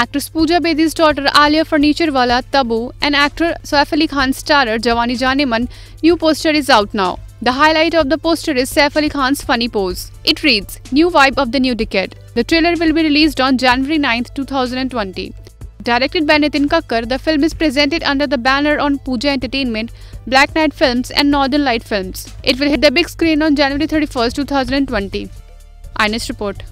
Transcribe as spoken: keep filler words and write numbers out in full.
Actress Pooja Bedi's daughter Alia Furniture-wala Tabu and actor Saif Ali Khan's starrer Jawaani Jaaneman, new poster is out now. The highlight of the poster is Saif Ali Khan's funny pose. It reads, "New vibe of the new decade." The trailer will be released on January ninth two thousand twenty. Directed by Nitin Kakkar, the film is presented under the banner on Pooja Entertainment, Black Knight Films and Northern Light Films. It will hit the big screen on January thirty-first two thousand twenty. I N S report.